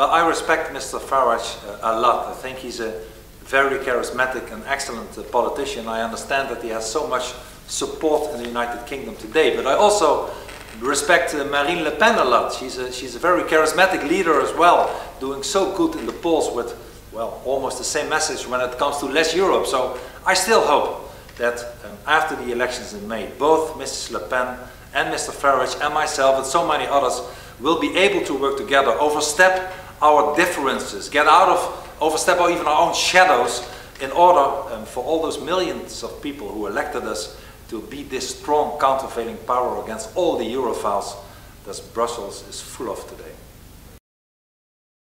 Well, I respect Mr. Farage a lot. I think he's a very charismatic and excellent politician. I understand that he has so much support in the United Kingdom today, but I also respect Marine Le Pen a lot. She's a very charismatic leader as well, doing so good in the polls with, well, almost the same message when it comes to less Europe. So I still hope that after the elections in May, both Mrs. Le Pen and Mr. Farage and myself and so many others will be able to work together, overstep our differences, overstep even our own shadows, in order for all those millions of people who elected us to be this strong countervailing power against all the Europhiles that Brussels is full of today.